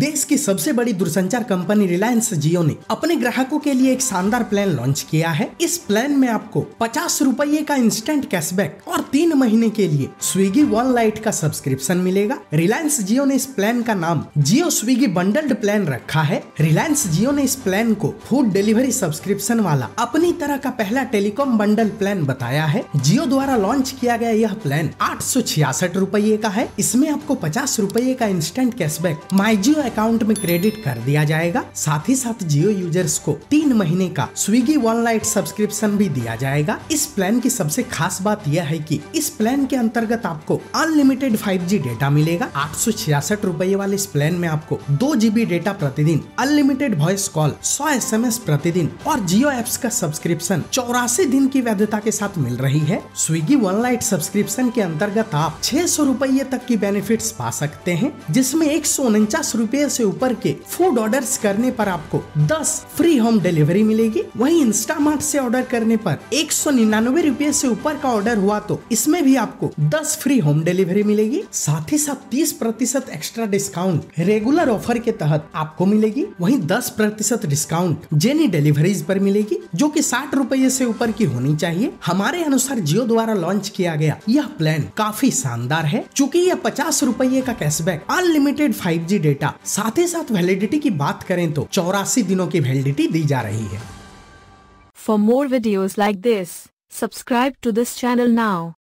देश की सबसे बड़ी दूरसंचार कंपनी रिलायंस जियो ने अपने ग्राहकों के लिए एक शानदार प्लान लॉन्च किया है। इस प्लान में आपको 50 रुपये का इंस्टेंट कैशबैक और 3 महीने के लिए स्विगी वन लाइट का सब्सक्रिप्शन मिलेगा। रिलायंस जियो ने इस प्लान का नाम जियो स्विगी बंडल्ड प्लान रखा है। रिलायंस जियो ने इस प्लान को फूड डिलीवरी सब्सक्रिप्शन वाला अपनी तरह का पहला टेलीकॉम बंडल प्लान बताया है। जियो द्वारा लॉन्च किया गया यह प्लान 866 रुपये का है। इसमें आपको 50 रुपये का इंस्टेंट कैशबैक MyJio अकाउंट में क्रेडिट कर दिया जाएगा। साथ ही साथ जियो यूजर्स को 3 महीने का स्विगी वन लाइट सब्सक्रिप्शन भी दिया जाएगा। इस प्लान की सबसे खास बात यह है कि इस प्लान के अंतर्गत आपको अनलिमिटेड 5G डेटा मिलेगा। 866 रुपये वाले इस प्लान में आपको 2 GB डेटा प्रतिदिन, अनलिमिटेड वॉइस कॉल, 100 SMS प्रतिदिन और जियो एप्स का सब्सक्रिप्शन 84 दिन की वैधता के साथ मिल रही है। स्विगी वन लाइट सब्सक्रिप्शन के अंतर्गत आप 600 रुपये तक की बेनिफिट पा सकते हैं, जिसमें 149 रुपये से ऊपर के फूड ऑर्डर्स करने पर आपको 10 फ्री होम डिलीवरी मिलेगी। वहीं इंस्टामार्ट से ऑर्डर करने पर 199 रुपये से ऊपर का ऑर्डर हुआ तो इसमें भी आपको 10 फ्री होम डिलीवरी मिलेगी। साथ ही साथ 30% एक्स्ट्रा डिस्काउंट रेगुलर ऑफर के तहत आपको मिलेगी। वहीं 10% डिस्काउंट जेनी डिलीवरीज पर मिलेगी, जो कि 60 रुपये से ऊपर की होनी चाहिए। हमारे अनुसार जियो द्वारा लॉन्च किया गया यह प्लान काफी शानदार है, चूँकि यह 50 रुपये का कैशबैक, अनलिमिटेड 5G डेटा, साथ ही साथ वैलिडिटी की बात करें तो 84 दिनों की वैलिडिटी दी जा रही है। For more videos like this subscribe to this channel now.